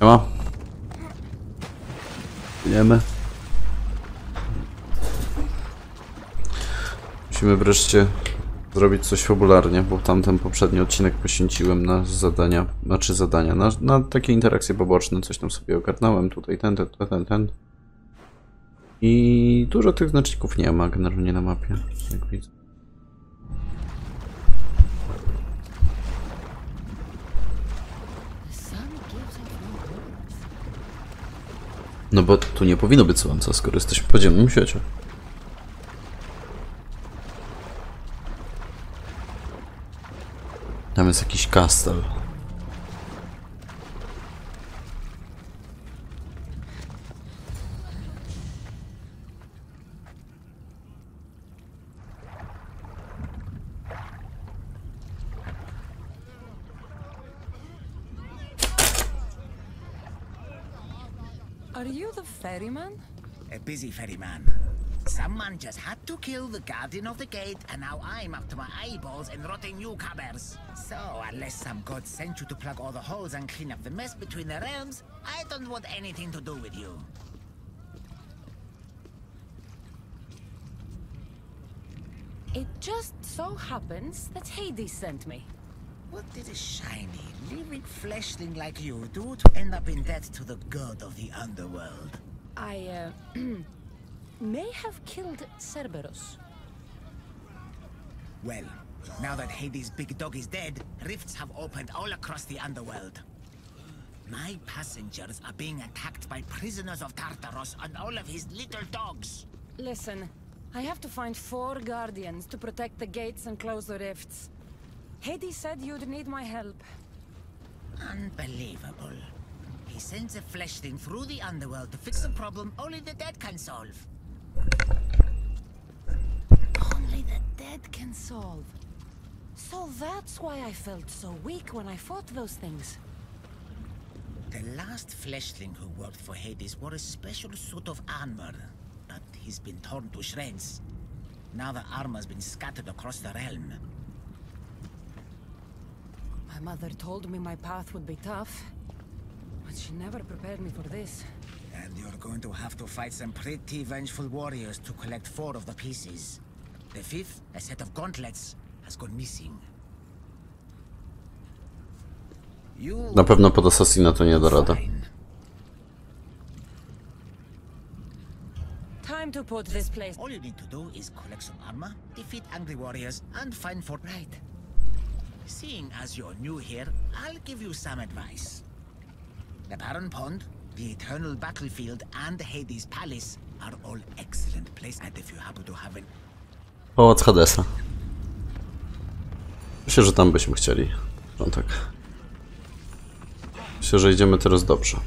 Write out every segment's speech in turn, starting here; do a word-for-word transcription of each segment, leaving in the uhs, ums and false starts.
Come on. Płyniemy. Musimy wreszcie zrobić coś fabularnie, bo tamten poprzedni odcinek poświęciłem na zadania, znaczy zadania, na, na takie interakcje poboczne, coś tam sobie ogarnąłem, tutaj ten, ten, ten, ten. I dużo tych znaczników nie ma generalnie na mapie, jak widzę. No bo tu nie powinno być słońca, skoro jesteśmy w podziemnym świecie. Tam jest jakiś kastel. Are you the ferryman? A busy ferryman. Someone just had to kill the guardian of the gate, and now I'm up to my eyeballs in rotting newcomers. So, unless some god sent you to plug all the holes and clean up the mess between the realms, I don't want anything to do with you. It just so happens that Hades sent me. What did a shiny, living fleshling like you do to end up in debt to the god of the underworld? I, uh... may have killed Cerberus. Well, now that Hades' big dog is dead, rifts have opened all across the underworld. My passengers are being attacked by prisoners of Tartarus and all of his little dogs. Listen, I have to find four guardians to protect the gates and close the rifts. Hades said you'd need my help. Unbelievable. He sends a fleshling through the underworld to fix a problem only the dead can solve. Only the dead can solve. So that's why I felt so weak when I fought those things. The last fleshling who worked for Hades wore a special suit of armor, but he's been torn to shreds. Now the armor's been scattered across the realm. My mother told me my path would be tough, but she never prepared me for this. And you're going to have to fight some pretty vengeful warriors to collect four of the pieces. The fifth, a set of gauntlets, has gone missing. You... Na pewno pod asasina to nie da rada. Time to put this place. All you need to do is collect some armor, defeat angry warriors, and find for right. Seeing as you're new here, I'll give you some advice. The Barren Pond, the Eternal Battlefield, and Hades Palace are all excellent places. And if you happen to have an... O, od Hadesa. Myślę, że tam byśmy chcieli. No tak. Myślę, że idziemy teraz dobrze.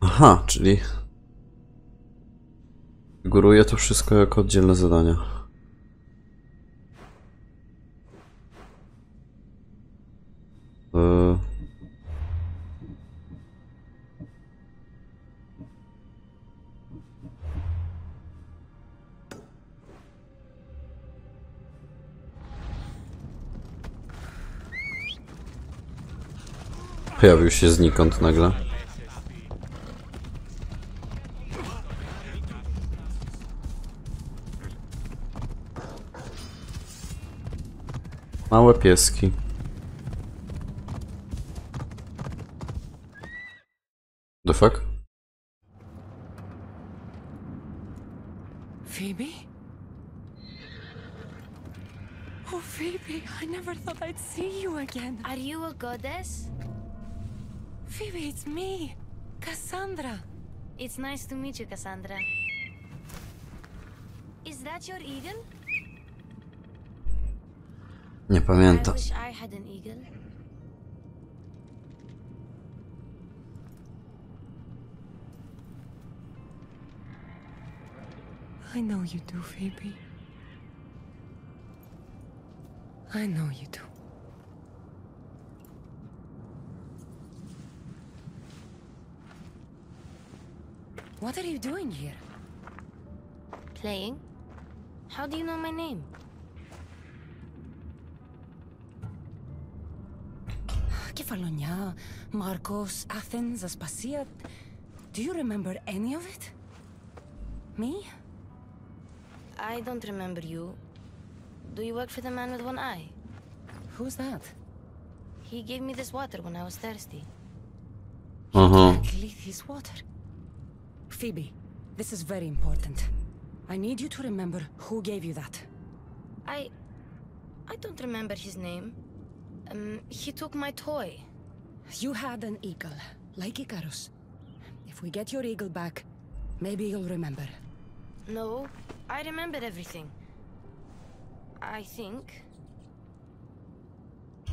Aha, czyli... Góruje to wszystko jako oddzielne zadania. Yy. Pojawił się znikąd nagle. Małe pieski. The fuck? Phoebe? Oh, Phoebe, I never thought I'd see you again. Are you a goddess? Phoebe, it's me, Cassandra. It's nice to meet you, Cassandra. Is that your eagle? Nie pamiętam. I know you do, Phoebe. I know you do. What are you doing here? Playing? How do you know my name? Kefalonia, Marcos, Athens, Aspasia. Do you remember any of it? Me? I don't remember you. Do you work for the man with one eye? Who's that? He gave me this water when I was thirsty. Uh-huh. He can't leave his water. Phoebe, this is very important. I need you to remember who gave you that. I... I don't remember his name. Um, he took my toy. You had an eagle, like Icarus. If we get your eagle back, maybe you'll remember. No, I remember everything. I think.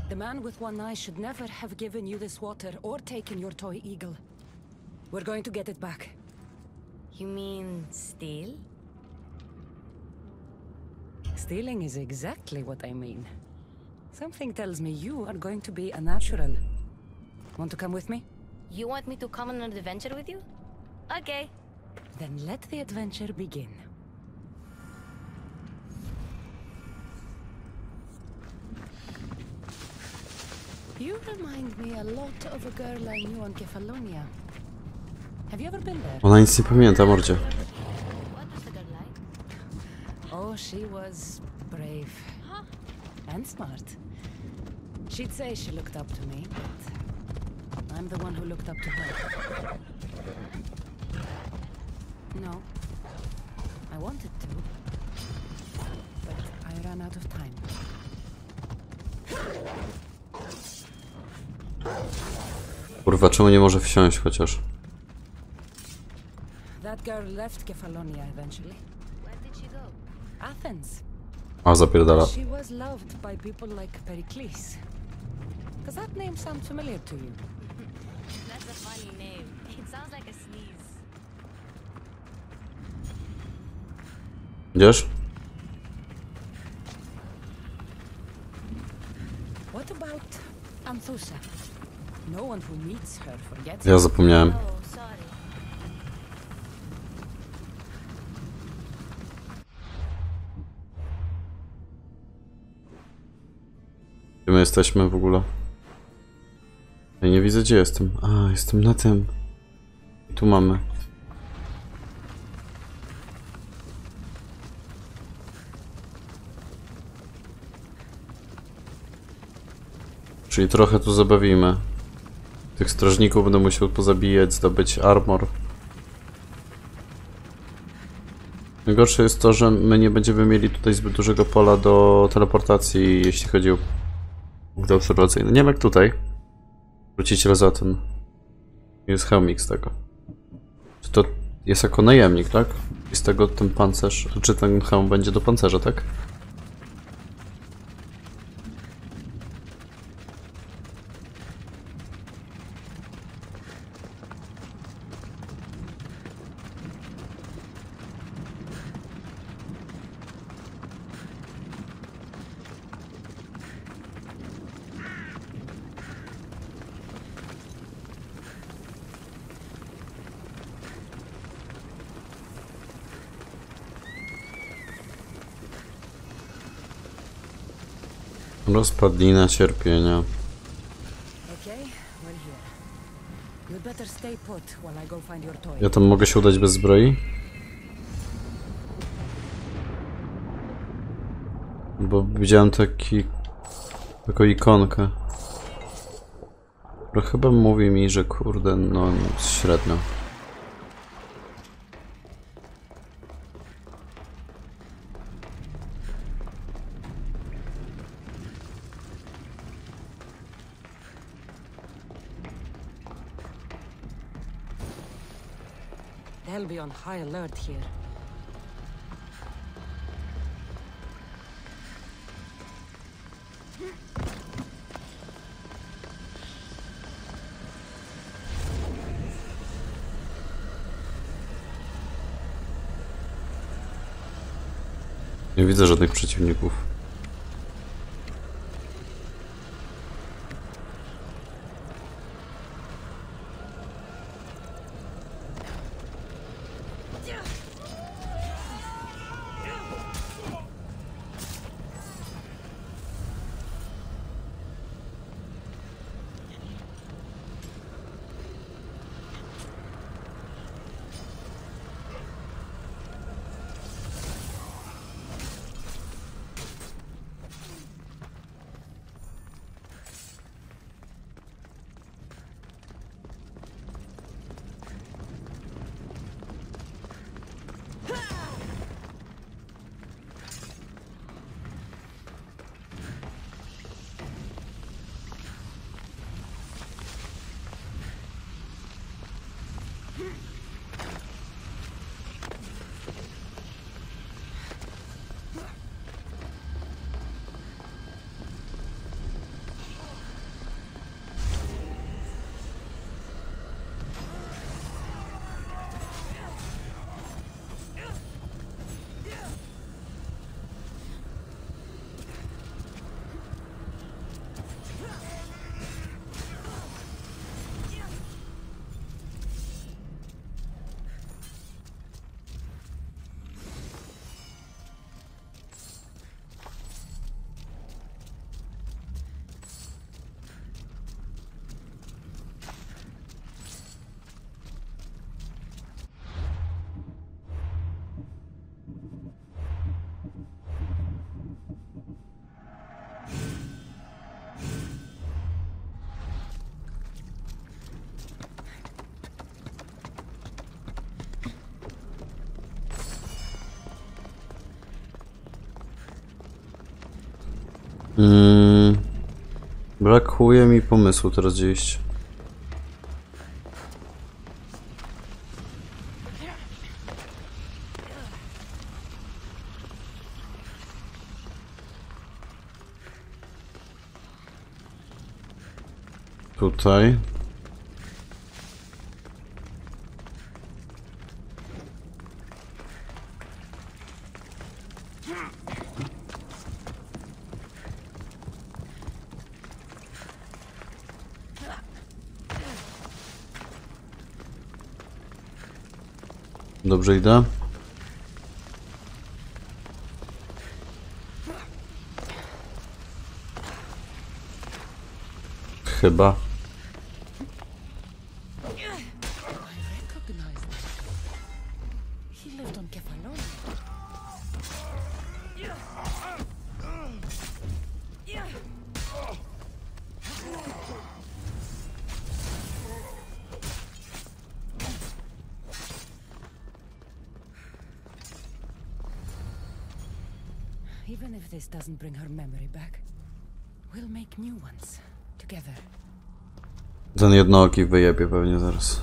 The man with one eye should never have given you this water or taken your toy eagle. We're going to get it back. You mean steal? Stealing is exactly what I mean. Something tells me you are going to be a natural. Want to come with me? You want me to come on an adventure with you? Okay. Then let the adventure begin. You remind me a lot of a girl I knew on Kefalonia. Have you ever been there? Ona nic nie pamięta, mordzie. What was the girl like? Oh, she was brave. And smart. She'd say she looked up to me, but I'm the one who looked up to her. No, I wanted to, but I ran out of time. Kurwa, czemu nie może wsiąść chociaż? That girl left Kefalonia eventually. Where did she go? Athens. A zapierdala. She was loved by people like Pericles. Does that name sound familiar to you? That's a funny name. It sounds like a sneeze. Idziesz? What about Anthusa? No one who meets her forgets. Ja zapomniałem. Gdzie my jesteśmy w ogóle? Ja nie widzę, gdzie jestem. A, jestem na tym. I tu mamy. Czyli trochę tu zabawimy. Tych strażników będę musiał pozabijać, zdobyć armor. Najgorsze jest to, że my nie będziemy mieli tutaj zbyt dużego pola do teleportacji, jeśli chodzi o punkt obserwacyjny. Nie wiem jak tutaj. Wrócić raz za ten. Jest hełmik z tego. Czy to jest jako najemnik, tak? I z tego ten pancerz, czy ten hełm będzie do pancerza, tak? Rozpadlina cierpienia. Ja tam mogę się udać bez zbroi? Bo widziałem taki... taką ikonkę. Bo chyba mówi mi, że kurde, no średnio. I'll be on high alert here. Nie widzę żadnych przeciwników. Mm, brakuje mi pomysłu teraz gdzie iść. Tutaj. Dobrze idę. Chyba. Even if this doesn't bring her memory back, we'll make new ones together. Ten jednooki wyjebie pewnie zaraz.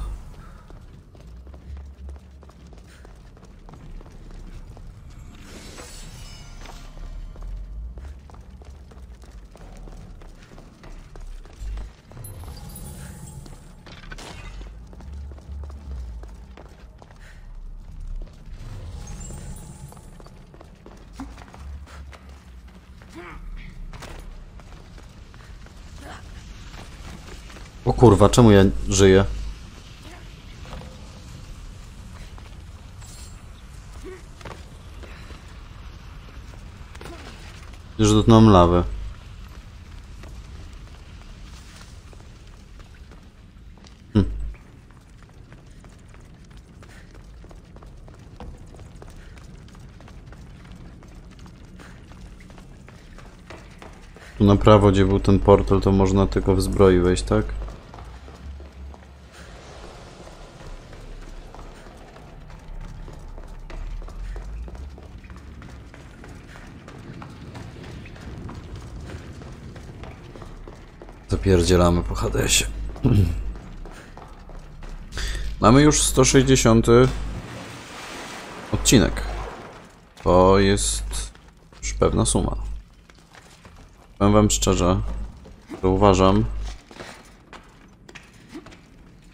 O kurwa, czemu ja żyję? Już dotknąłem lawy. Hm. Tu na prawo, gdzie był ten portal, to można tylko w zbroi wejść, tak? Zapierdzielamy po Hadesie. Mamy już sto sześćdziesiąty odcinek. To jest już pewna suma. Powiem wam szczerze, że uważam,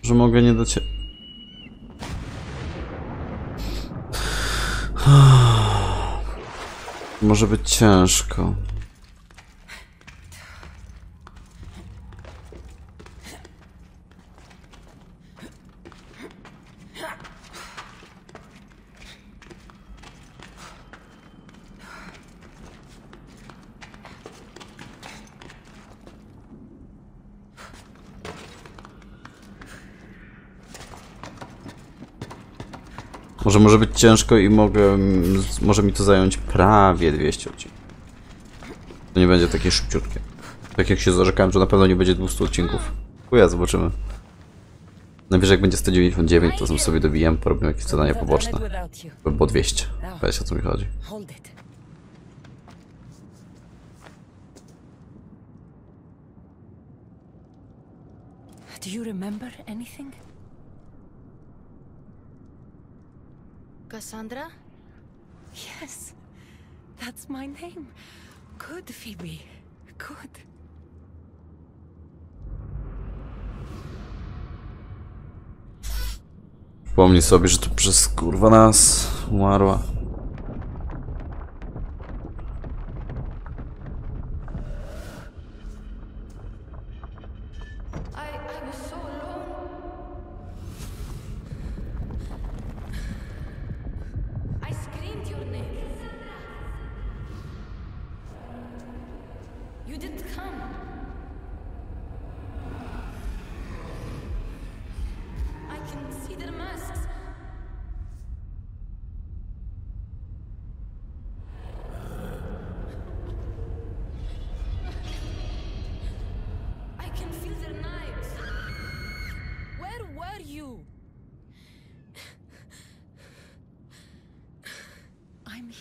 że mogę nie dać... Może być ciężko. Może może być ciężko i mogę, może mi to zająć prawie dwieście odcinków. To nie będzie takie szybciutkie. Tak jak się zarzekałem, że na pewno nie będzie dwieście odcinków. Chuja, zobaczymy. Najwyżej jak będzie sto dziewięćdziesiąt dziewięć, to sobie dobijam, porobimy jakieś zadania poboczne. By było dwieście. Wiesz o co mi chodzi. Cassandra? Yes, that's my name. Good, Phoebe. Good. Przypomnij sobie, że to przez kurwa nas umarła.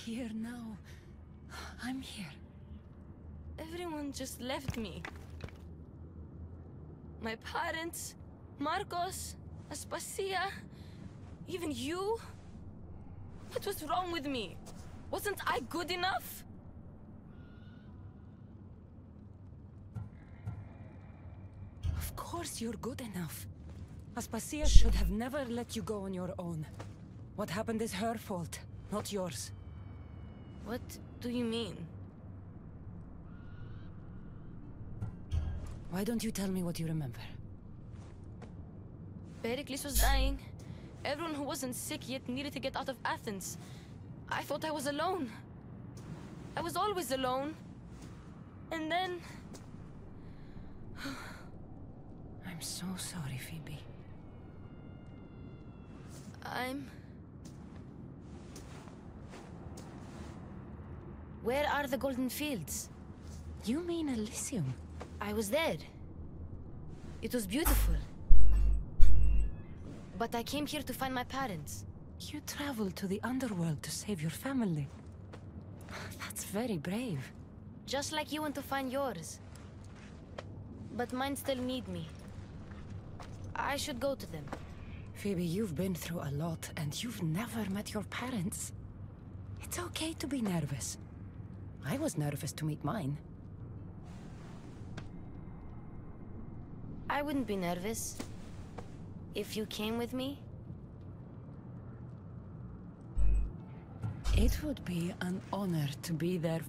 Here now. I'm here. Everyone just left me. My parents, Marcos, Aspasia, even you. What was wrong with me? Wasn't I good enough? Of course you're good enough. Aspasia should have never let you go on your own. What happened is her fault, not yours. What do you mean? Why don't you tell me what you remember? Pericles was dying. Everyone who wasn't sick yet needed to get out of Athens. I thought I was alone. I was always alone. And then... I'm so sorry, Phoebe. I'm... Where are the Golden Fields? You mean Elysium? I was there. It was beautiful. But I came here to find my parents. You traveled to the underworld to save your family. That's very brave. Just like you want to find yours. But mine still need me. I should go to them. Phoebe, you've been through a lot, and you've never met your parents. It's okay to be nervous. I was nervous to meet mine. I wouldn't be nervous if you came with me. It would be an honor to be there.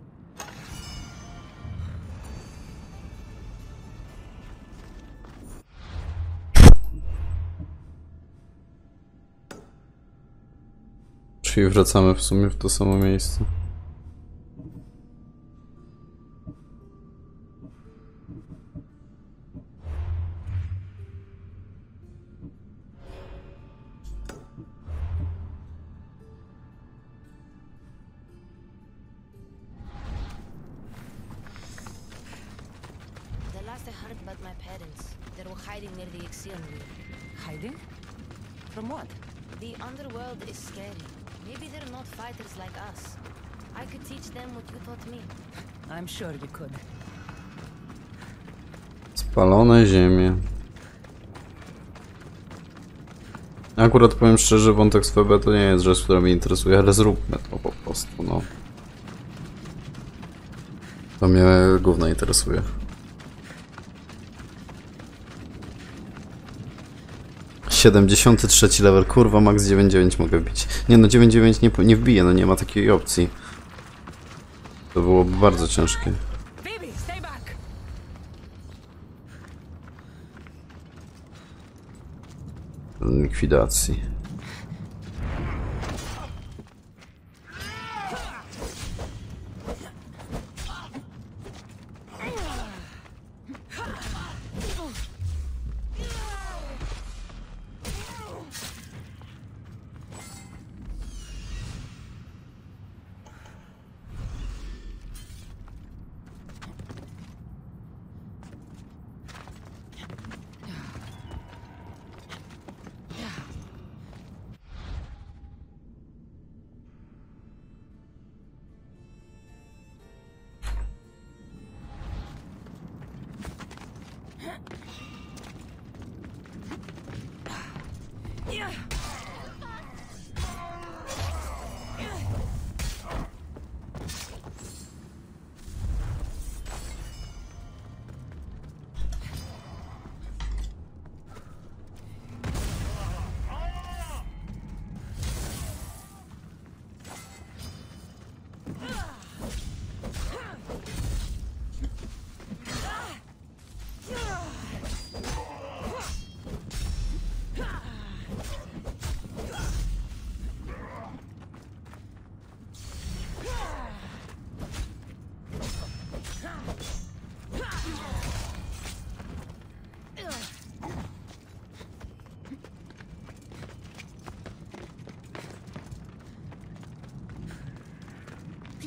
Czyli wracamy w sumie w to samo miejsce. Spalone ziemie. Akurat powiem szczerze, wątek z Febe to nie jest rzecz, która mnie interesuje, ale zróbmy to po prostu, no. To mnie głównie interesuje. siedemdziesiąty trzeci level, kurwa, max dziewięćdziesiąt dziewięć mogę wbić. Nie no, dziewięćdziesiąt dziewięć nie, nie wbiję, no nie ma takiej opcji. To byłoby bardzo ciężkie. Likwidacji.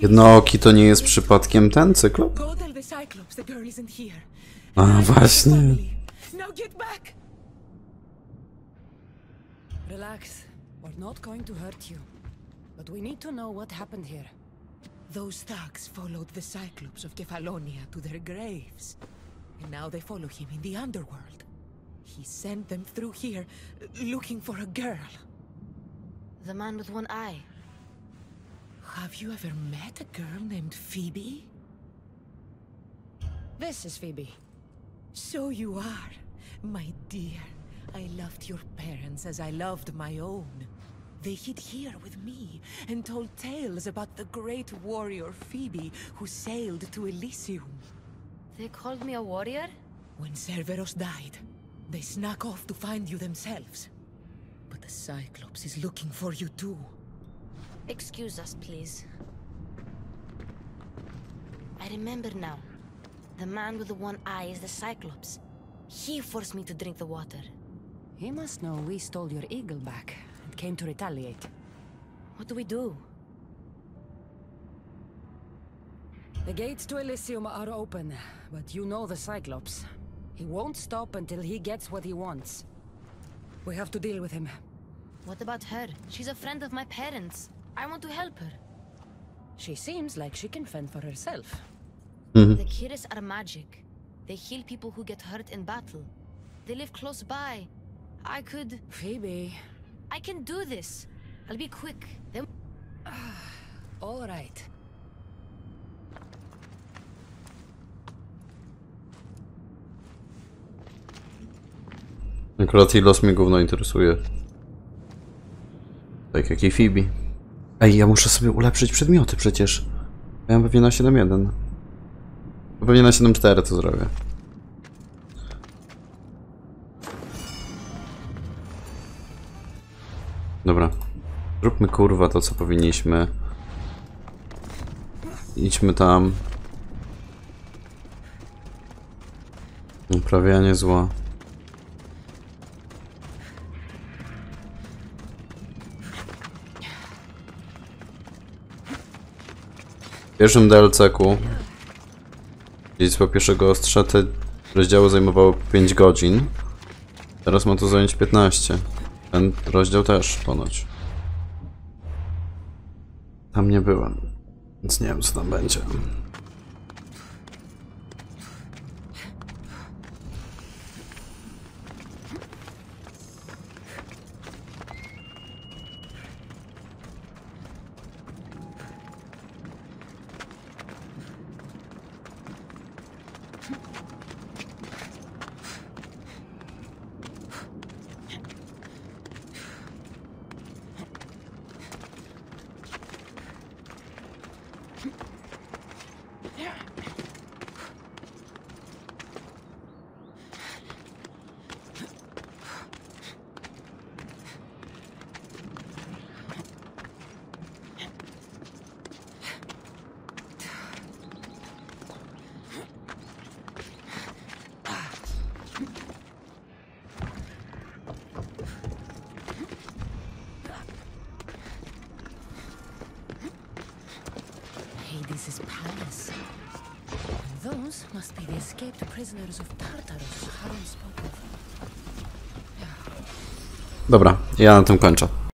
Jednooki to nie jest przypadkiem ten Cyklop? A właśnie. Relax. We're not going to hurt you. But we need to know what happened here. Those thugs followed the Cyclops of Kefalonia to their graves. And now they follow him in the underworld. He sent them through here, looking for a girl. The man with one eye. Have you ever met a girl named Phoebe? This is Phoebe. So you are, my dear. I loved your parents as I loved my own. They hid here with me and told tales about the great warrior Phoebe who sailed to Elysium. They called me a warrior? When Cerberus died, they snuck off to find you themselves. But the Cyclops is looking for you too. Excuse us, please. I remember now. The man with the one eye is the Cyclops. He forced me to drink the water. He must know we stole your eagle back and came to retaliate. What do we do? The gates to Elysium are open, but you know the Cyclops. He won't stop until he gets what he wants. We have to deal with him. What about her? She's a friend of my parents. I want to help her. She seems like she can fend for herself. Mm-hmm. The Kyres are magic. They heal people who get hurt in battle. They live close by. I could... Phoebe... I can do this. I'll be quick. They... All right. Akurat jej los mnie gówno interesuje. Tak jak i Phoebe. Ej, ja muszę sobie ulepszyć przedmioty przecież. Ja mam pewnie na siedem jeden. Pewnie na siedem cztery to zrobię. Dobra. Zróbmy kurwa to co powinniśmy. Idźmy tam. Uprawianie zła. W pierwszym D L C ku dziedzictwo pierwszego ostrza te rozdziały zajmowały pięć godzin. Teraz ma to zająć piętnaście. Ten rozdział też ponoć. Tam nie byłem, więc nie wiem co tam będzie. Hades Palace. And those must be the escaped prisoners of Tartarus. Dobra, ja na tym kończę.